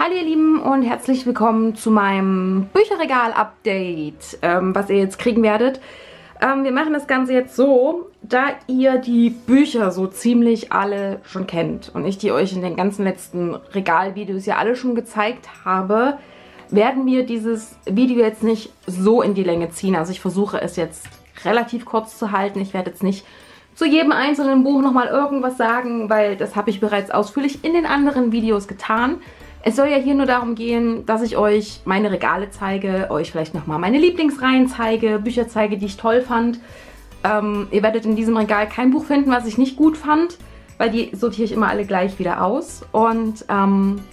Hallo ihr Lieben und herzlich willkommen zu meinem Bücherregal-Update, was ihr jetzt kriegen werdet. Wir machen das Ganze jetzt so, da ihr die Bücher so ziemlich alle schon kennt und ich die euch in den ganzen letzten Regalvideos ja alle schon gezeigt habe, werden wir dieses Video jetzt nicht so in die Länge ziehen. Also ich versuche es jetzt relativ kurz zu halten. Ich werde jetzt nicht zu jedem einzelnen Buch nochmal irgendwas sagen, weil das habe ich bereits ausführlich in den anderen Videos getan. Es soll ja hier nur darum gehen, dass ich euch meine Regale zeige, euch vielleicht nochmal meine Lieblingsreihen zeige, Bücher zeige, die ich toll fand. Ihr werdet in diesem Regal kein Buch finden, was ich nicht gut fand, weil die sortiere ich immer alle gleich wieder aus. Und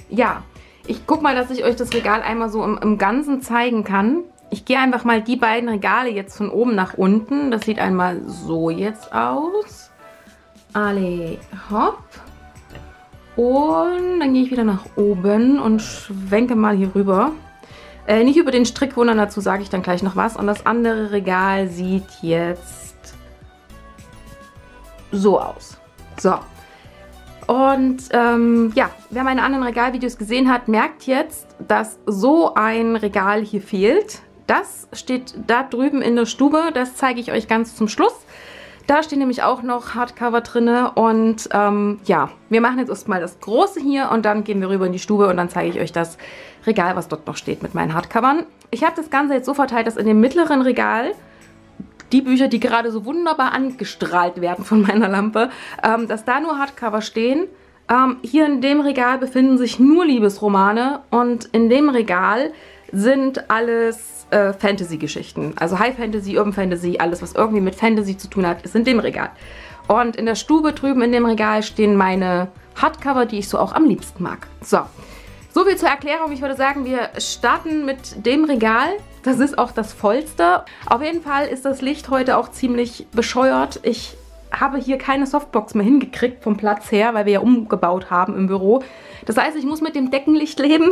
ja, ich gucke mal, dass ich euch das Regal einmal so im Ganzen zeigen kann. Ich gehe einfach mal die beiden Regale jetzt von oben nach unten. Das sieht einmal so jetzt aus. Alle hopp. Und dann gehe ich wieder nach oben und schwenke mal hier rüber. Nicht über den Strick wundern, dazu sage ich dann gleich noch was. Und das andere Regal sieht jetzt so aus. So. Und ja, wer meine anderen Regalvideos gesehen hat, merkt jetzt, dass so ein Regal hier fehlt. Das steht da drüben in der Stube. Das zeige ich euch ganz zum Schluss. Da stehen nämlich auch noch Hardcover drin und ja, wir machen jetzt erstmal das Große hier und dann gehen wir rüber in die Stube und dann zeige ich euch das Regal, was dort noch steht mit meinen Hardcovern. Ich habe das Ganze jetzt so verteilt, dass in dem mittleren Regal die Bücher, die gerade so wunderbar angestrahlt werden von meiner Lampe, dass da nur Hardcover stehen. Hier in dem Regal befinden sich nur Liebesromane und in dem Regal sind alles Fantasy-Geschichten. Also High Fantasy, Urban Fantasy, alles was irgendwie mit Fantasy zu tun hat, ist in dem Regal. Und in der Stube drüben in dem Regal stehen meine Hardcover, die ich so auch am liebsten mag. So, soviel zur Erklärung. Ich würde sagen, wir starten mit dem Regal. Das ist auch das vollste. Auf jeden Fall ist das Licht heute auch ziemlich bescheuert. Ich habe hier keine Softbox mehr hingekriegt vom Platz her, weil wir ja umgebaut haben im Büro. Das heißt, ich muss mit dem Deckenlicht leben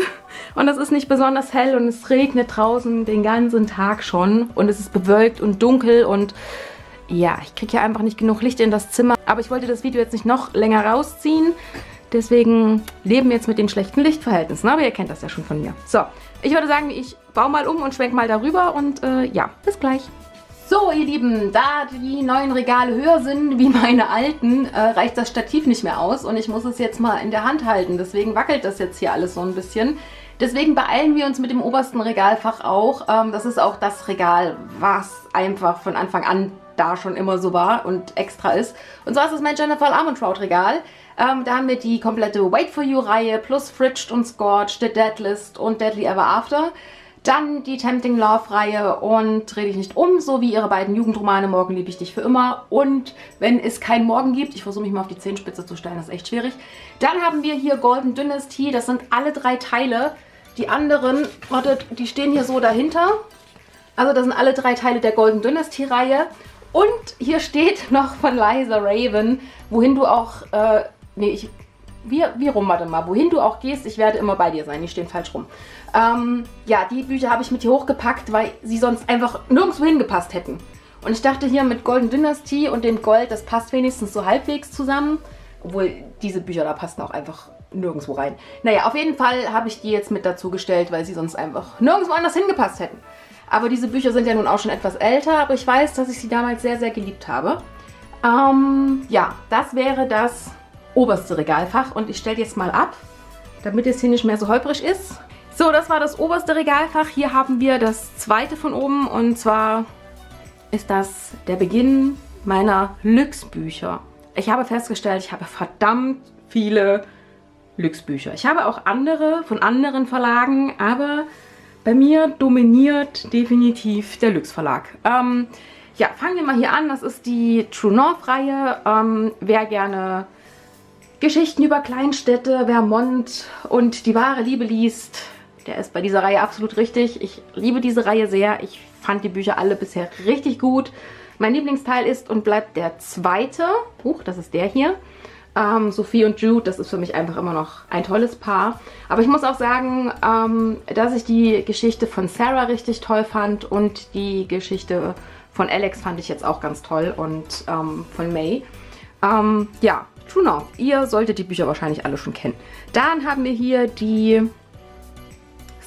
und es ist nicht besonders hell und es regnet draußen den ganzen Tag schon und es ist bewölkt und dunkel und ja, ich kriege hier einfach nicht genug Licht in das Zimmer. Aber ich wollte das Video jetzt nicht noch länger rausziehen, deswegen leben wir jetzt mit den schlechten Lichtverhältnissen, aber ihr kennt das ja schon von mir. So, ich würde sagen, ich baue mal um und schwenk mal darüber und ja, bis gleich. So, ihr Lieben, da die neuen Regale höher sind wie meine alten, reicht das Stativ nicht mehr aus und ich muss es jetzt mal in der Hand halten. Deswegen wackelt das jetzt hier alles so ein bisschen. Deswegen beeilen wir uns mit dem obersten Regalfach auch. Das ist auch das Regal, was einfach von Anfang an da schon immer so war und extra ist. Und zwar ist es mein Jennifer Armentrout Regal. Da haben wir die komplette Wait for You Reihe plus Fridged und Scorched, The Deadliest und Deadly Ever After. Dann die Tempting Love-Reihe und Dreh dich nicht um, sowie ihre beiden Jugendromane Morgen liebe ich dich für immer und Wenn es kein Morgen gibt. Ich versuche mich mal auf die Zehenspitze zu stellen, das ist echt schwierig. Dann haben wir hier Golden Dynasty, das sind alle drei Teile. Die anderen, wartet, die stehen hier so dahinter. Also das sind alle drei Teile der Golden Dynasty-Reihe. Und hier steht noch von Liza Raven, wohin du auch, wohin du auch gehst, ich werde immer bei dir sein. Die stehen falsch rum. Ja, die Bücher habe ich mit hier hochgepackt, weil sie sonst einfach nirgendwo hingepasst hätten. Und ich dachte hier mit Golden Dynasty und dem Gold, das passt wenigstens so halbwegs zusammen. Obwohl, diese Bücher da passen auch einfach nirgendwo rein. Naja, auf jeden Fall habe ich die jetzt mit dazu gestellt, weil sie sonst einfach nirgendwo anders hingepasst hätten. Aber diese Bücher sind ja nun auch schon etwas älter, aber ich weiß, dass ich sie damals sehr, sehr geliebt habe. Ja, das wäre das oberste Regalfach und ich stelle jetzt mal ab, damit es hier nicht mehr so holprig ist. So, das war das oberste Regalfach. Hier haben wir das zweite von oben und zwar ist das der Beginn meiner Lüx-Bücher. Ich habe festgestellt, ich habe verdammt viele Lüx-Bücher. Ich habe auch andere von anderen Verlagen, aber bei mir dominiert definitiv der Lüx-Verlag. Ja, fangen wir mal hier an. Das ist die True North-Reihe. Wer gerne Geschichten über Kleinstädte, Vermont und die wahre Liebe liest, der ist bei dieser Reihe absolut richtig. Ich liebe diese Reihe sehr. Ich fand die Bücher alle bisher richtig gut. Mein Lieblingsteil ist und bleibt der zweite. Huch, das ist der hier. Sophie und Jude, das ist für mich einfach immer noch ein tolles Paar. Aber ich muss auch sagen, dass ich die Geschichte von Sarah richtig toll fand und die Geschichte von Alex fand ich jetzt auch ganz toll und von May. Ja. True North. Ihr solltet die Bücher wahrscheinlich alle schon kennen. Dann haben wir hier die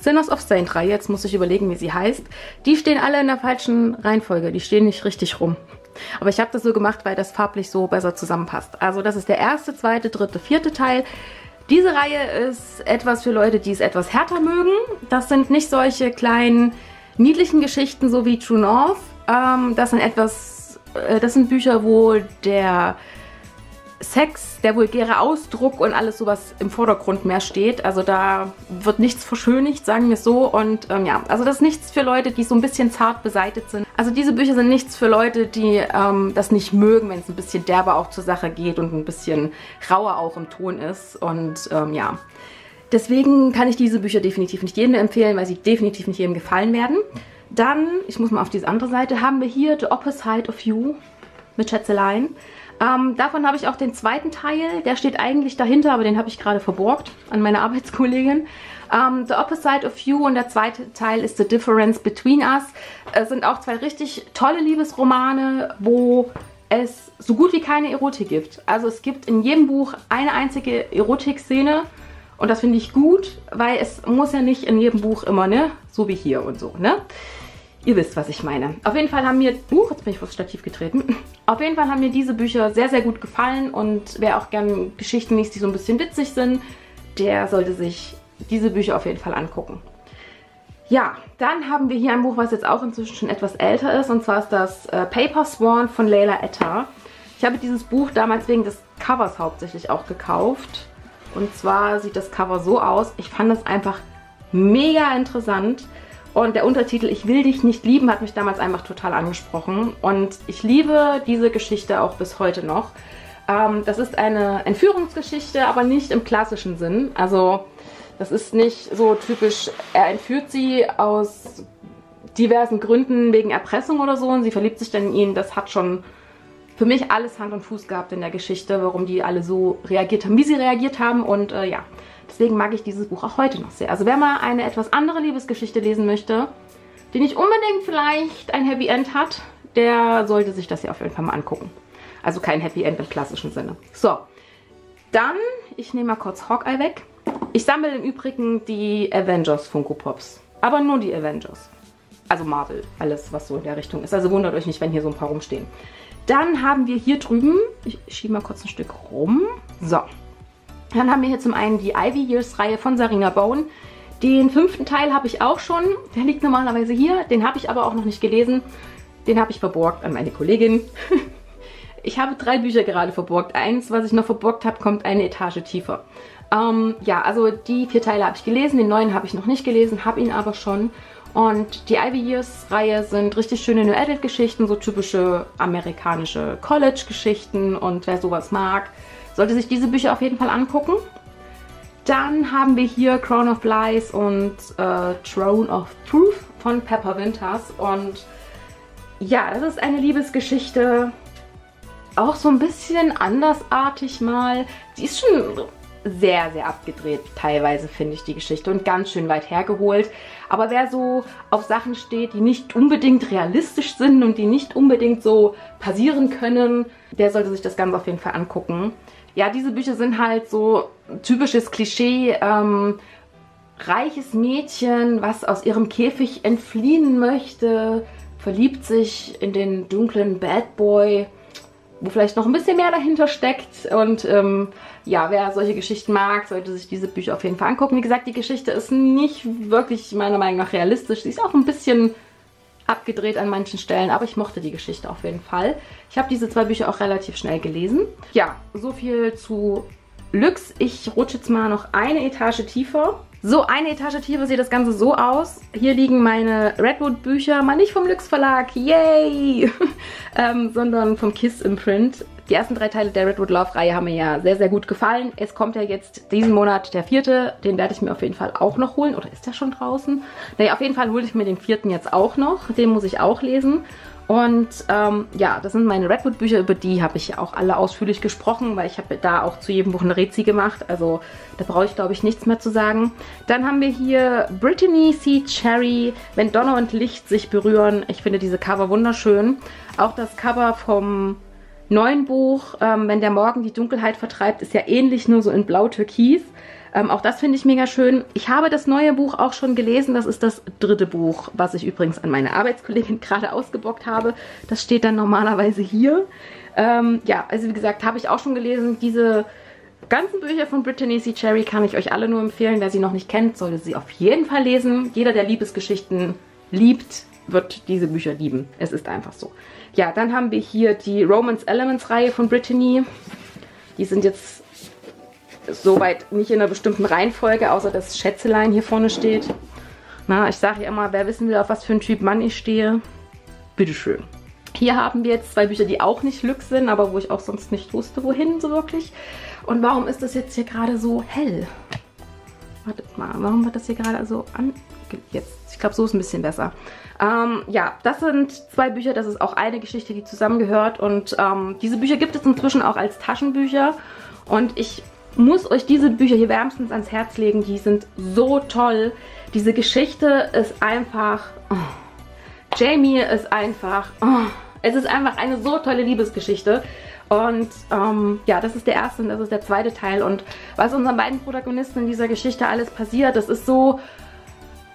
Sinners of Saint-Reihe, jetzt muss ich überlegen, wie sie heißt, die stehen alle in der falschen Reihenfolge, die stehen nicht richtig rum. Aber ich habe das so gemacht, weil das farblich so besser zusammenpasst. Also das ist der erste, zweite, dritte, vierte Teil. Diese Reihe ist etwas für Leute, die es etwas härter mögen. Das sind nicht solche kleinen, niedlichen Geschichten, so wie True North. Das sind Bücher, wo der Sex, der vulgäre Ausdruck und alles sowas im Vordergrund mehr steht. Also da wird nichts verschönigt, sagen wir es so. Und ja, also das ist nichts für Leute, die so ein bisschen zart besaitet sind. Also diese Bücher sind nichts für Leute, die das nicht mögen, wenn es ein bisschen derber auch zur Sache geht und ein bisschen rauer auch im Ton ist. Und ja, deswegen kann ich diese Bücher definitiv nicht jedem empfehlen, weil sie definitiv nicht jedem gefallen werden. Dann, ich muss mal auf diese andere Seite, haben wir hier The Opposite of You mit Schätzeleien. Davon habe ich auch den zweiten Teil, der steht eigentlich dahinter, aber den habe ich gerade verborgt an meine Arbeitskollegin. The Opposite of You und der zweite Teil ist The Difference Between Us. Es sind auch zwei richtig tolle Liebesromane, wo es so gut wie keine Erotik gibt. Also es gibt in jedem Buch eine einzige Erotikszene und das finde ich gut, weil es muss ja nicht in jedem Buch immer, ne, so wie hier und so, ne. Ihr wisst, was ich meine. Auf jeden Fall haben mir... jetzt bin ich aufs Stativ getreten. Auf jeden Fall haben mir diese Bücher sehr, sehr gut gefallen. Und wer auch gerne Geschichten liest, die so ein bisschen witzig sind, der sollte sich diese Bücher auf jeden Fall angucken. Ja, dann haben wir hier ein Buch, was jetzt auch inzwischen schon etwas älter ist. Und zwar ist das Paper Swan von Layla Etter. Ich habe dieses Buch damals wegen des Covers hauptsächlich auch gekauft. Und zwar sieht das Cover so aus. Ich fand das einfach mega interessant. Und der Untertitel "Ich will dich nicht lieben" hat mich damals einfach total angesprochen. Und ich liebe diese Geschichte auch bis heute noch. Das ist eine Entführungsgeschichte, aber nicht im klassischen Sinn. Also das ist nicht so typisch, er entführt sie aus diversen Gründen wegen Erpressung oder so und sie verliebt sich dann in ihn. Das hat schon für mich alles Hand und Fuß gehabt in der Geschichte, warum die alle so reagiert haben, wie sie reagiert haben. Und ja, deswegen mag ich dieses Buch auch heute noch sehr. Also wer mal eine etwas andere Liebesgeschichte lesen möchte, die nicht unbedingt vielleicht ein Happy End hat, der sollte sich das ja auf jeden Fall mal angucken. Also kein Happy End im klassischen Sinne. So, dann, ich nehme mal kurz Hawkeye weg. Ich sammle im Übrigen die Avengers Funko Pops, aber nur die Avengers. Also Marvel, alles was so in der Richtung ist. Also wundert euch nicht, wenn hier so ein paar rumstehen. Dann haben wir hier drüben, ich schiebe mal kurz ein Stück rum, so. Dann haben wir hier zum einen die Ivy Years Reihe von Sarina Bowen. Den fünften Teil habe ich auch schon, der liegt normalerweise hier, den habe ich aber auch noch nicht gelesen. Den habe ich verborgt an meine Kollegin. Ich habe drei Bücher gerade verborgt. Eins, was ich noch verborgt habe, kommt eine Etage tiefer. Ja, also die vier Teile habe ich gelesen, den neuen habe ich noch nicht gelesen, habe ihn aber schon. Und die Ivy Years Reihe sind richtig schöne New Adult Geschichten, so typische amerikanische College Geschichten und wer sowas mag, sollte sich diese Bücher auf jeden Fall angucken. Dann haben wir hier Crown of Lies und Throne of Truth von Pepper Winters. Und ja, das ist eine Liebesgeschichte, auch so ein bisschen andersartig mal. Die ist schon sehr, sehr abgedreht teilweise, finde ich, die Geschichte. Und ganz schön weit hergeholt. Aber wer so auf Sachen steht, die nicht unbedingt realistisch sind und die nicht unbedingt so passieren können, der sollte sich das Ganze auf jeden Fall angucken. Ja, diese Bücher sind halt so typisches Klischee, reiches Mädchen, was aus ihrem Käfig entfliehen möchte, verliebt sich in den dunklen Bad Boy, wo vielleicht noch ein bisschen mehr dahinter steckt. Und ja, wer solche Geschichten mag, sollte sich diese Bücher auf jeden Fall angucken. Wie gesagt, die Geschichte ist nicht wirklich meiner Meinung nach realistisch. Sie ist auch ein bisschen abgedreht an manchen Stellen, aber ich mochte die Geschichte auf jeden Fall. Ich habe diese zwei Bücher auch relativ schnell gelesen. Ja, so viel zu Lux. Ich rutsche jetzt mal noch eine Etage tiefer. So, eine Etage tiefer sieht das Ganze so aus. Hier liegen meine Redwood-Bücher, mal nicht vom Lux Verlag, yay! Sondern vom Kiss Imprint. Die ersten drei Teile der Redwood Love-Reihe haben mir ja sehr, sehr gut gefallen. Es kommt ja jetzt diesen Monat der vierte. Den werde ich mir auf jeden Fall auch noch holen. Oder ist der schon draußen? Naja, auf jeden Fall hole ich mir den vierten jetzt auch noch. Den muss ich auch lesen. Und ja, das sind meine Redwood-Bücher. Über die habe ich ja auch alle ausführlich gesprochen, weil ich habe da auch zu jedem Buch eine Rezi gemacht. Also da brauche ich, glaube ich, nichts mehr zu sagen. Dann haben wir hier Brittany C. Cherry, Wenn Donner und Licht sich berühren. Ich finde diese Cover wunderschön. Auch das Cover vom neuen Buch, Wenn der Morgen die Dunkelheit vertreibt, ist ja ähnlich, nur so in blau-türkis. Auch das finde ich mega schön. Ich habe das neue Buch auch schon gelesen. Das ist das dritte Buch, was ich übrigens an meine Arbeitskollegin gerade ausgebockt habe. Das steht dann normalerweise hier. Ja, also wie gesagt, habe ich auch schon gelesen. Diese ganzen Bücher von Brittany C. Cherry kann ich euch alle nur empfehlen. Wer sie noch nicht kennt, sollte sie auf jeden Fall lesen. Jeder, der Liebesgeschichten liebt, wird diese Bücher lieben. Es ist einfach so. Ja, dann haben wir hier die Romance Elements Reihe von Brittany. Die sind jetzt soweit nicht in einer bestimmten Reihenfolge, außer dass Schätzelein hier vorne steht. Na, ich sage ja immer, wer wissen will, auf was für einen Typ Mann ich stehe, bitteschön. Hier haben wir jetzt zwei Bücher, die auch nicht Lux sind, aber wo ich auch sonst nicht wusste, wohin so wirklich. Und warum ist das jetzt hier gerade so hell? Wartet mal, warum wird das hier gerade so an... Jetzt, ich glaube, so ist ein bisschen besser. Ja, das sind zwei Bücher, das ist auch eine Geschichte, die zusammengehört. Und diese Bücher gibt es inzwischen auch als Taschenbücher. Und ich muss euch diese Bücher hier wärmstens ans Herz legen. Die sind so toll. Diese Geschichte ist einfach... Oh. Jamie ist einfach... Oh. Es ist einfach eine so tolle Liebesgeschichte. Und ja, das ist der erste und das ist der zweite Teil. Und was unseren beiden Protagonisten in dieser Geschichte alles passiert, das ist so...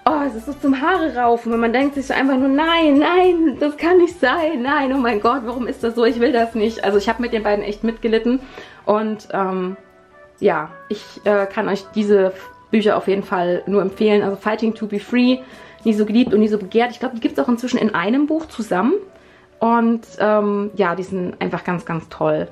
Oh, es ist so zum Haare raufen, wenn man denkt sich so einfach nur, nein, nein, das kann nicht sein, nein, oh mein Gott, warum ist das so, ich will das nicht. Also ich habe mit den beiden echt mitgelitten und ja, ich kann euch diese Bücher auf jeden Fall nur empfehlen. Also Fighting to be Free, nie so geliebt und nie so begehrt. Ich glaube, die gibt es auch inzwischen in einem Buch zusammen und ja, die sind einfach ganz, ganz toll.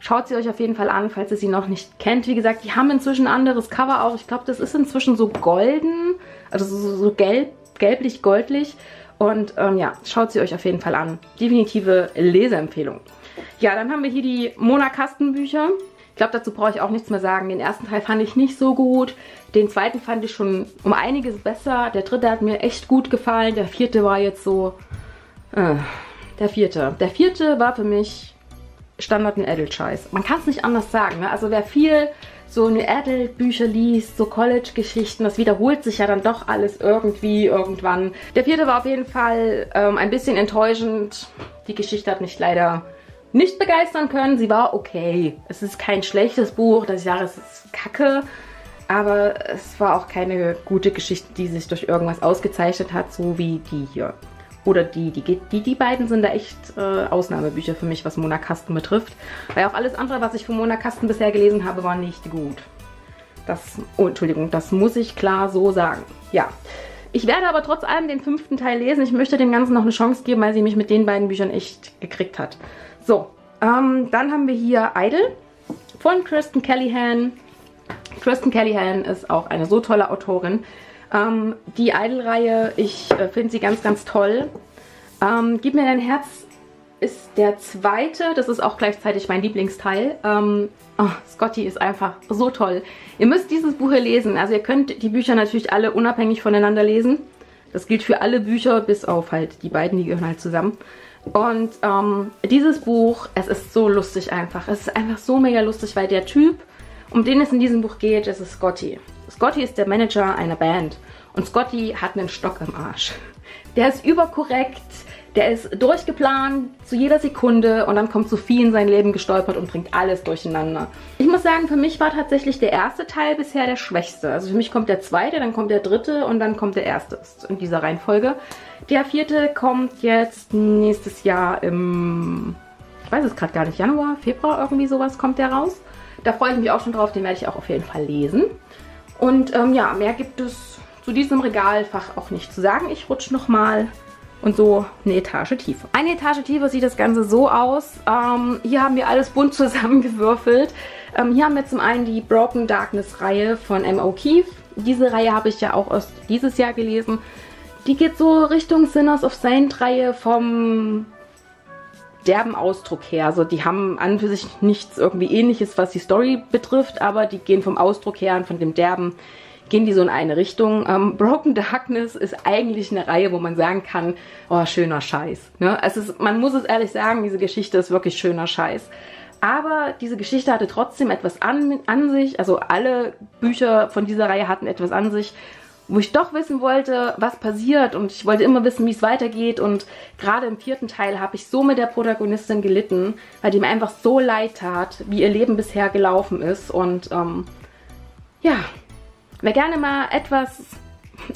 Schaut sie euch auf jeden Fall an, falls ihr sie noch nicht kennt. Wie gesagt, die haben inzwischen ein anderes Cover auch. Ich glaube, das ist inzwischen so golden, also so gelb, gelblich-goldlich. Und ja, schaut sie euch auf jeden Fall an. Definitive Leseempfehlung. Ja, dann haben wir hier die Mona Kasten Bücher. Ich glaube, dazu brauche ich auch nichts mehr sagen. Den ersten Teil fand ich nicht so gut. Den zweiten fand ich schon um einiges besser. Der dritte hat mir echt gut gefallen. Der vierte war jetzt so... Der vierte war für mich... Standard New Adult-Scheiß. Man kann es nicht anders sagen. Ne? Also wer viel so New Adult-Bücher liest, so College-Geschichten, das wiederholt sich ja dann doch alles irgendwie, irgendwann. Der vierte war auf jeden Fall ein bisschen enttäuschend. Die Geschichte hat mich leider nicht begeistern können. Sie war okay. Es ist kein schlechtes Buch, das Jahres ist kacke. Aber es war auch keine gute Geschichte, die sich durch irgendwas ausgezeichnet hat, so wie die hier. Oder die beiden sind da echt Ausnahmebücher für mich, was Mona Kasten betrifft. Weil auch alles andere, was ich von Mona Kasten bisher gelesen habe, war nicht gut. Das, oh, Entschuldigung, das muss ich klar so sagen. Ja, ich werde aber trotz allem den fünften Teil lesen. Ich möchte dem Ganzen noch eine Chance geben, weil sie mich mit den beiden Büchern echt gekriegt hat. So, dann haben wir hier Idol von Kristen Callahan. Kristen Callahan ist auch eine so tolle Autorin. Die Idol-Reihe, ich finde sie ganz, ganz toll. Gib mir dein Herz ist der zweite. Das ist auch gleichzeitig mein Lieblingsteil. Oh, Scotty ist einfach so toll. Ihr müsst dieses Buch hier lesen. Also ihr könnt die Bücher natürlich alle unabhängig voneinander lesen. Das gilt für alle Bücher, bis auf halt die beiden, die gehören halt zusammen. Und dieses Buch, es ist so lustig einfach. Es ist einfach so mega lustig, weil der Typ, um den es in diesem Buch geht, das ist Scotty. Scotty ist der Manager einer Band und Scotty hat einen Stock im Arsch. Der ist überkorrekt, der ist durchgeplant zu jeder Sekunde und dann kommt Sophie in sein Leben gestolpert und bringt alles durcheinander. Ich muss sagen, für mich war tatsächlich der erste Teil bisher der schwächste. Also für mich kommt der zweite, dann kommt der dritte und dann kommt der erste in dieser Reihenfolge. Der vierte kommt jetzt nächstes Jahr im, ich weiß es gerade gar nicht, Januar, Februar, irgendwie sowas kommt der raus. Da freue ich mich auch schon drauf, den werde ich auch auf jeden Fall lesen. Und ja, mehr gibt es zu diesem Regalfach auch nicht zu sagen. Ich rutsche nochmal und so eine Etage tiefer. Eine Etage tiefer sieht das Ganze so aus. Hier haben wir alles bunt zusammengewürfelt. Hier haben wir zum einen die Broken Darkness Reihe von M. O'Keefe. Diese Reihe habe ich ja auch erst dieses Jahr gelesen. Die geht so Richtung Sinners of Saint Reihe vom derben Ausdruck her. Also die haben an und für sich nichts irgendwie Ähnliches, was die Story betrifft, aber die gehen vom Ausdruck her und von dem Derben gehen die so in eine Richtung. Broken Darkness ist eigentlich eine Reihe, wo man sagen kann, oh, schöner Scheiß. Ne? Es ist, man muss es ehrlich sagen, diese Geschichte ist wirklich schöner Scheiß. Aber diese Geschichte hatte trotzdem etwas an sich, also alle Bücher von dieser Reihe hatten etwas an sich, wo ich doch wissen wollte, was passiert und ich wollte immer wissen, wie es weitergeht und gerade im vierten Teil habe ich so mit der Protagonistin gelitten, weil die mir einfach so leid tat, wie ihr Leben bisher gelaufen ist und ja, Wer gerne mal etwas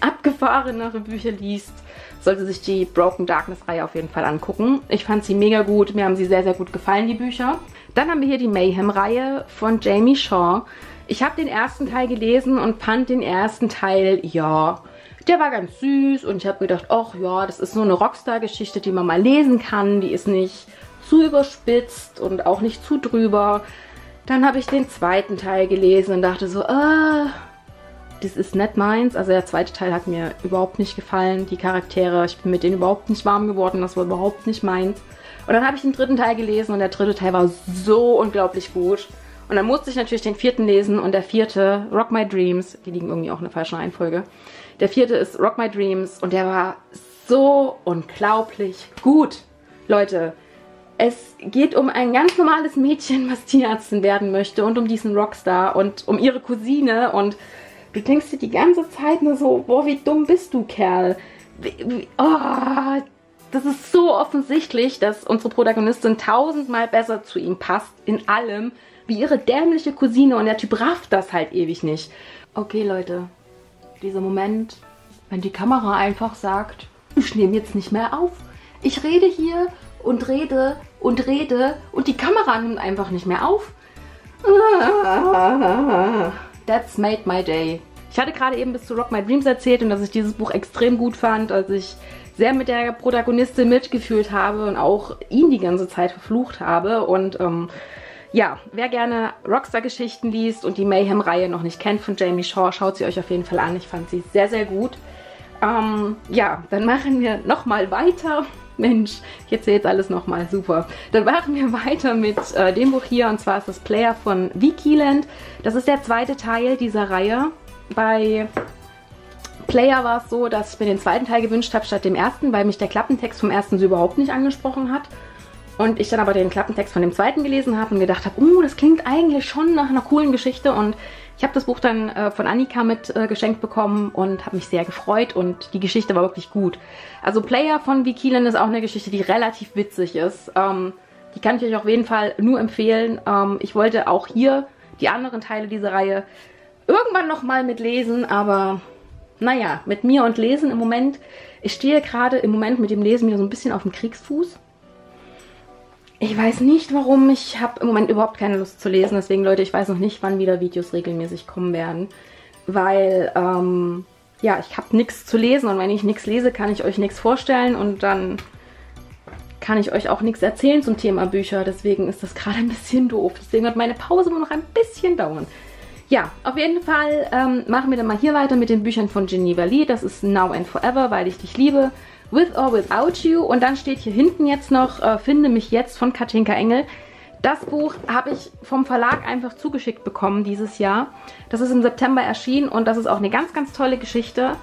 abgefahrenere Bücher liest, sollte sich die Broken Darkness Reihe auf jeden Fall angucken. Ich fand sie mega gut, mir haben sie sehr, sehr gut gefallen, die Bücher. Dann haben wir hier die Mayhem Reihe von Jamie Shaw. Ich habe den ersten Teil gelesen und fand den ersten Teil, ja, der war ganz süß und ich habe gedacht, ach ja, das ist so eine Rockstar-Geschichte, die man mal lesen kann, die ist nicht zu überspitzt und auch nicht zu drüber. Dann habe ich den zweiten Teil gelesen und dachte so, das ist nicht meins. Also der zweite Teil hat mir überhaupt nicht gefallen. Die Charaktere, ich bin mit denen überhaupt nicht warm geworden. Das war überhaupt nicht meins. Und dann habe ich den dritten Teil gelesen und der dritte Teil war so unglaublich gut. Und dann musste ich natürlich den vierten lesen und der vierte, Rock My Dreams, die liegen irgendwie auch in der falschen Reihenfolge. Der vierte ist Rock My Dreams und der war so unglaublich gut. Leute, es geht um ein ganz normales Mädchen, was Tierärztin werden möchte und um diesen Rockstar und um ihre Cousine und du denkst dir die ganze Zeit nur so, boah, wie dumm bist du, Kerl? Oh, das ist so offensichtlich, dass unsere Protagonistin 1000-mal besser zu ihm passt, in allem, wie ihre dämliche Cousine und der Typ rafft das halt ewig nicht. Okay, Leute, dieser Moment, wenn die Kamera einfach sagt, ich nehme jetzt nicht mehr auf. Ich rede hier und rede und rede und die Kamera nimmt einfach nicht mehr auf. That's made my day. Ich hatte gerade eben bis zu Rock My Dreams erzählt und dass ich dieses Buch extrem gut fand, als ich sehr mit der Protagonistin mitgefühlt habe und auch ihn die ganze Zeit verflucht habe. Und ja, wer gerne Rockstar-Geschichten liest und die Mayhem-Reihe noch nicht kennt von Jamie Shaw, schaut sie euch auf jeden Fall an. Ich fand sie sehr, sehr gut. Ja, dann machen wir nochmal weiter. Mensch, ich erzähle jetzt alles nochmal, super. Dann machen wir weiter mit dem Buch hier, und zwar ist das Player von Wikiland. Das ist der zweite Teil dieser Reihe. Bei Player war es so, dass ich mir den zweiten Teil gewünscht habe statt dem ersten, weil mich der Klappentext vom ersten so überhaupt nicht angesprochen hat. Und ich dann aber den Klappentext von dem zweiten gelesen habe und gedacht habe, oh, das klingt eigentlich schon nach einer coolen Geschichte. Und ich habe das Buch dann von Annika mitgeschenkt bekommen und habe mich sehr gefreut und die Geschichte war wirklich gut. Also Player von Wikiland ist auch eine Geschichte, die relativ witzig ist. Die kann ich euch auf jeden Fall nur empfehlen. Ich wollte auch hier die anderen Teile dieser Reihe irgendwann nochmal mitlesen, aber naja, mit mir und Lesen im Moment. Ich stehe gerade im Moment mit dem Lesen wieder so ein bisschen auf dem Kriegsfuß. Ich weiß nicht warum, ich habe im Moment überhaupt keine Lust zu lesen, deswegen Leute, ich weiß noch nicht, wann wieder Videos regelmäßig kommen werden, weil, ja, ich habe nichts zu lesen und wenn ich nichts lese, kann ich euch nichts vorstellen und dann kann ich euch auch nichts erzählen zum Thema Bücher, deswegen ist das gerade ein bisschen doof, deswegen wird meine Pause nur noch ein bisschen dauern. Ja, auf jeden Fall machen wir dann mal hier weiter mit den Büchern von Geneva Lee, das ist Now and Forever, weil ich dich liebe. With or Without You. Und dann steht hier hinten jetzt noch Finde mich jetzt von Katinka Engel. Das Buch habe ich vom Verlag einfach zugeschickt bekommen dieses Jahr. Das ist im September erschienen und das ist auch eine ganz, ganz tolle Geschichte.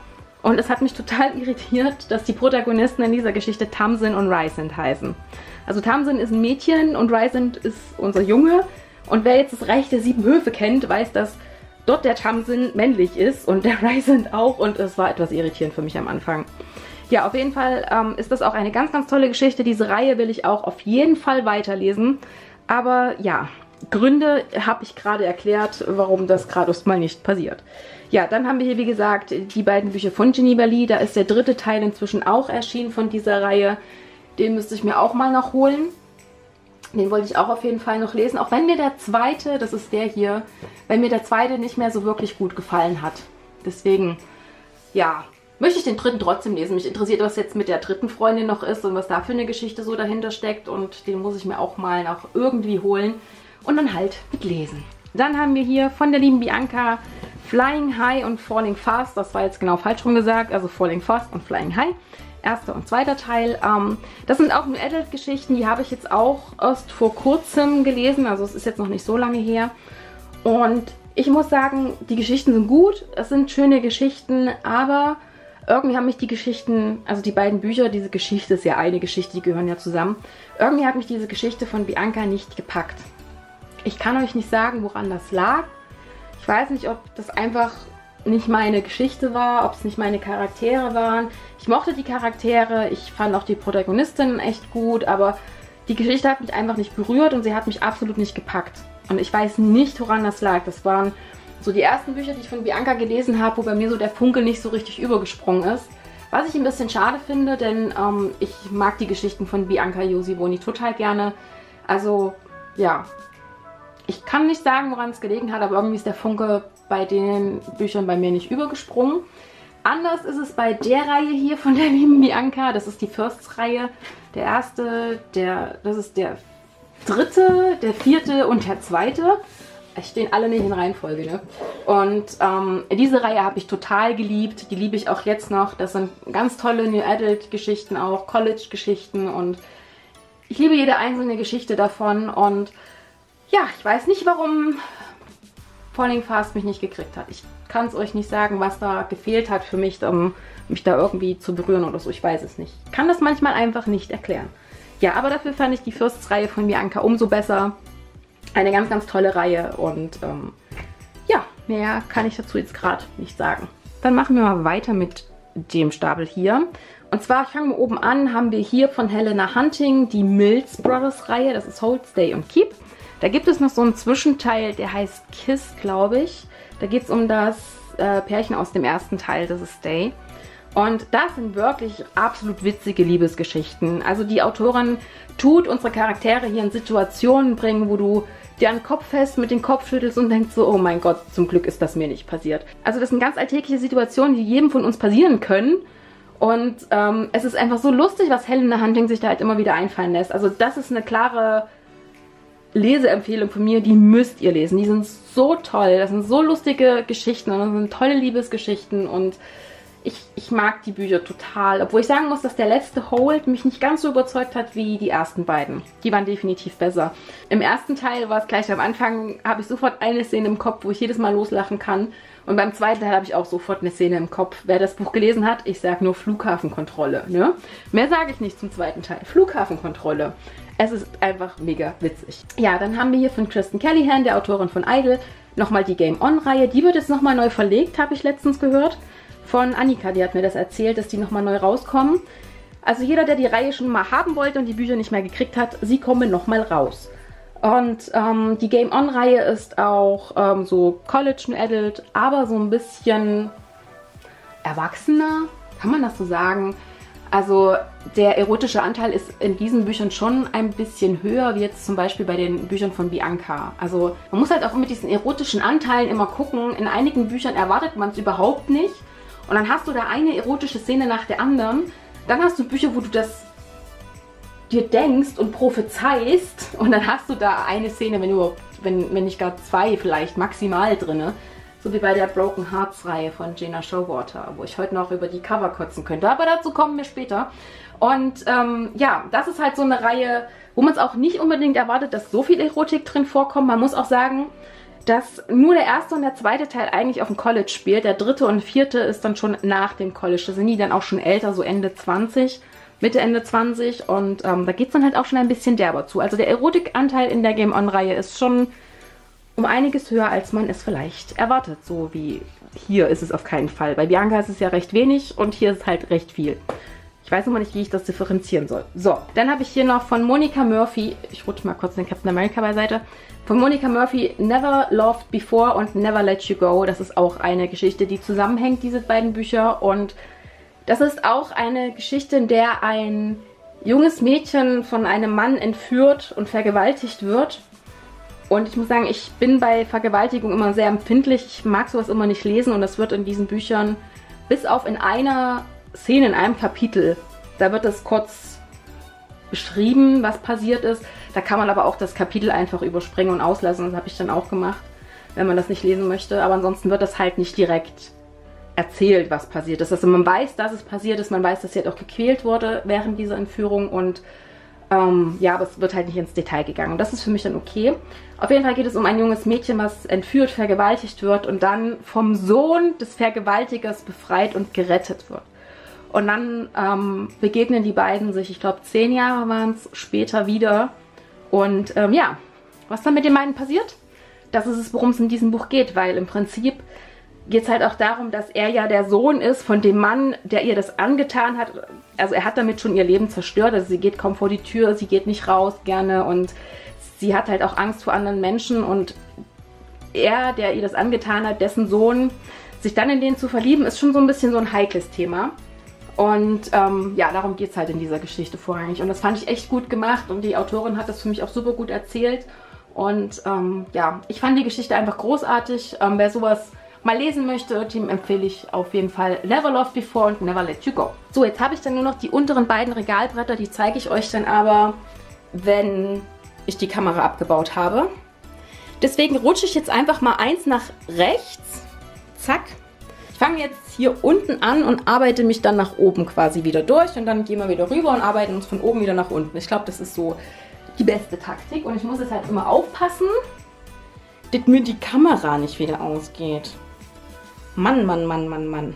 Und es hat mich total irritiert, dass die Protagonisten in dieser Geschichte Tamsin und Rysand heißen. Also Tamsin ist ein Mädchen und Rysand ist unser Junge. Und wer jetzt das Reich der Sieben Höfe kennt, weiß, dass dort der Tamsin männlich ist und der Rysand auch. Und es war etwas irritierend für mich am Anfang. Ja, auf jeden Fall ist das auch eine ganz, ganz tolle Geschichte. Diese Reihe will ich auch auf jeden Fall weiterlesen. Aber ja, Gründe habe ich gerade erklärt, warum das gerade erstmal nicht passiert. Ja, dann haben wir hier, wie gesagt, die beiden Bücher von Geneva Lee. Da ist der dritte Teil inzwischen auch erschienen von dieser Reihe. Den müsste ich mir auch mal noch holen. Den wollte ich auch auf jeden Fall noch lesen. Auch wenn mir der zweite, das ist der hier, wenn mir der zweite nicht mehr so wirklich gut gefallen hat. Deswegen, ja, möchte ich den dritten trotzdem lesen. Mich interessiert, was jetzt mit der dritten Freundin noch ist und was da für eine Geschichte so dahinter steckt. Und den muss ich mir auch mal noch irgendwie holen und dann halt mit lesen. Dann haben wir hier von der lieben Bianca Flying High und Falling Fast. Das war jetzt genau falsch rum gesagt. Also Falling Fast und Flying High. Erster und zweiter Teil. Das sind auch nur Adult-Geschichten. Die habe ich jetzt auch erst vor kurzem gelesen. Also es ist jetzt noch nicht so lange her. Und ich muss sagen, die Geschichten sind gut. Es sind schöne Geschichten, aber irgendwie haben mich die Geschichten, also die beiden Bücher, diese Geschichte ist ja eine Geschichte, die gehören ja zusammen. Irgendwie hat mich diese Geschichte von Bianca nicht gepackt. Ich kann euch nicht sagen, woran das lag. Ich weiß nicht, ob das einfach nicht meine Geschichte war, ob es nicht meine Charaktere waren. Ich mochte die Charaktere, ich fand auch die Protagonistin echt gut, aber die Geschichte hat mich einfach nicht berührt und sie hat mich absolut nicht gepackt. Und ich weiß nicht, woran das lag. Das waren So die ersten Bücher, die ich von Bianca gelesen habe, wo bei mir so der Funke nicht so richtig übergesprungen ist. Was ich ein bisschen schade finde, denn ich mag die Geschichten von Bianca Iosivoni total gerne. Also, ja, ich kann nicht sagen, woran es gelegen hat, aber irgendwie ist der Funke bei den Büchern bei mir nicht übergesprungen. Anders ist es bei der Reihe hier von der lieben Bianca. Das ist die Firsts-Reihe. Der erste, das ist der dritte, der vierte und der zweite. Stehen alle nicht in Reihenfolge, ne? Und diese Reihe habe ich total geliebt. Die liebe ich auch jetzt noch. Das sind ganz tolle New Adult-Geschichten, auch College-Geschichten. Und ich liebe jede einzelne Geschichte davon. Und ja, ich weiß nicht, warum Falling Fast mich nicht gekriegt hat. Ich kann es euch nicht sagen, was da gefehlt hat für mich, um mich da irgendwie zu berühren oder so. Ich weiß es nicht. Ich kann das manchmal einfach nicht erklären. Ja, aber dafür fand ich die Firsts-Reihe von Bianca umso besser. Eine ganz, ganz tolle Reihe und ja, mehr kann ich dazu jetzt gerade nicht sagen. Dann machen wir mal weiter mit dem Stapel hier. Und zwar, fangen wir oben an, haben wir hier von Helena Hunting die Mills Brothers Reihe. Das ist Hold, Stay und Keep. Da gibt es noch so einen Zwischenteil, der heißt Kiss, glaube ich. Da geht es um das Pärchen aus dem ersten Teil, das ist Stay. Und das sind wirklich absolut witzige Liebesgeschichten. Also die Autorin tut unsere Charaktere hier in Situationen bringen, wo du dir an den Kopf fest mit dem Kopf schüttelst und denkst so, oh mein Gott, zum Glück ist das mir nicht passiert. Also das sind ganz alltägliche Situationen, die jedem von uns passieren können. Und es ist einfach so lustig, was Helena Hunting sich da halt immer wieder einfallen lässt. Also das ist eine klare Leseempfehlung von mir, die müsst ihr lesen. Die sind so toll, das sind so lustige Geschichten und das sind tolle Liebesgeschichten und ich mag die Bücher total, obwohl ich sagen muss, dass der letzte Hold mich nicht ganz so überzeugt hat wie die ersten beiden. Die waren definitiv besser. Im ersten Teil war es gleich am Anfang, habe ich sofort eine Szene im Kopf, wo ich jedes Mal loslachen kann. Und beim zweiten Teil habe ich auch sofort eine Szene im Kopf. Wer das Buch gelesen hat, ich sage nur Flughafenkontrolle. Ne? Mehr sage ich nicht zum zweiten Teil. Flughafenkontrolle. Es ist einfach mega witzig. Ja, dann haben wir hier von Kristen Callahan, der Autorin von Idol, nochmal die Game On-Reihe. Die wird jetzt nochmal neu verlegt, habe ich letztens gehört. Von Annika, die hat mir das erzählt, dass die nochmal neu rauskommen. Also jeder, der die Reihe schon mal haben wollte und die Bücher nicht mehr gekriegt hat, sie kommen nochmal raus. Und die Game On-Reihe ist auch so College New Adult, aber so ein bisschen erwachsener, kann man das so sagen. Also der erotische Anteil ist in diesen Büchern schon ein bisschen höher, wie jetzt zum Beispiel bei den Büchern von Bianca. Also man muss halt auch mit diesen erotischen Anteilen immer gucken. In einigen Büchern erwartet man es überhaupt nicht. Und dann hast du da eine erotische Szene nach der anderen. Dann hast du Bücher, wo du das dir denkst und prophezeist. Und dann hast du da eine Szene, wenn nicht gar zwei vielleicht maximal drin. So wie bei der Broken Hearts Reihe von Jennifer Armentrout, wo ich heute noch über die Cover kotzen könnte. Aber dazu kommen wir später. Und ja, das ist halt so eine Reihe, wo man es auch nicht unbedingt erwartet, dass so viel Erotik drin vorkommt. Man muss auch sagen, dass nur der erste und der zweite Teil eigentlich auf dem College spielt. Der dritte und vierte ist dann schon nach dem College. Da sind die dann auch schon älter, so Ende 20, Mitte, Ende 20. Und da geht es dann halt auch schon ein bisschen derber zu. Also der Erotikanteil in der Game On-Reihe ist schon um einiges höher, als man es vielleicht erwartet. So wie hier ist es auf keinen Fall. Bei Bianca ist es ja recht wenig und hier ist es halt recht viel. Ich weiß immer nicht, wie ich das differenzieren soll. So, dann habe ich hier noch von Monica Murphy, ich rutsche mal kurz den Captain America beiseite, von Monica Murphy Never Loved Before und Never Let You Go. Das ist auch eine Geschichte, die zusammenhängt, diese beiden Bücher. Und das ist auch eine Geschichte, in der ein junges Mädchen von einem Mann entführt und vergewaltigt wird. Und ich muss sagen, ich bin bei Vergewaltigung immer sehr empfindlich. Ich mag sowas immer nicht lesen und das wird in diesen Büchern bis auf in einer Szenen in einem Kapitel. Da wird das kurz beschrieben, was passiert ist. Da kann man aber auch das Kapitel einfach überspringen und auslassen. Das habe ich dann auch gemacht, wenn man das nicht lesen möchte. Aber ansonsten wird das halt nicht direkt erzählt, was passiert ist. Also man weiß, dass es passiert ist. Man weiß, dass sie halt auch gequält wurde während dieser Entführung. Und ja, aber es wird halt nicht ins Detail gegangen. Und das ist für mich dann okay. Auf jeden Fall geht es um ein junges Mädchen, was entführt, vergewaltigt wird und dann vom Sohn des Vergewaltigers befreit und gerettet wird. Und dann begegnen die beiden sich, ich glaube 10 Jahre waren es, später wieder. Und ja, was dann mit den beiden passiert, das ist es, worum es in diesem Buch geht. Weil im Prinzip geht es halt auch darum, dass er ja der Sohn ist von dem Mann, der ihr das angetan hat. Also er hat damit schon ihr Leben zerstört. Also sie geht kaum vor die Tür, sie geht nicht raus gerne. Und sie hat halt auch Angst vor anderen Menschen. Und er, der ihr das angetan hat, dessen Sohn, sich dann in den zu verlieben, ist schon so ein bisschen so ein heikles Thema. Und ja, darum geht es halt in dieser Geschichte vorrangig. Und das fand ich echt gut gemacht und die Autorin hat das für mich auch super gut erzählt. Und ja, ich fand die Geschichte einfach großartig. Wer sowas mal lesen möchte, dem empfehle ich auf jeden Fall Never Loved Before und Never Let You Go. So, jetzt habe ich dann nur noch die unteren beiden Regalbretter, die zeige ich euch dann aber, wenn ich die Kamera abgebaut habe. Deswegen rutsche ich jetzt einfach mal eins nach rechts. Zack. Ich fange jetzt hier unten an und arbeite mich dann nach oben quasi wieder durch. Und dann gehen wir wieder rüber und arbeiten uns von oben wieder nach unten. Ich glaube, das ist so die beste Taktik. Und ich muss jetzt halt immer aufpassen, dass mir die Kamera nicht wieder ausgeht. Mann, Mann, Mann, Mann, Mann.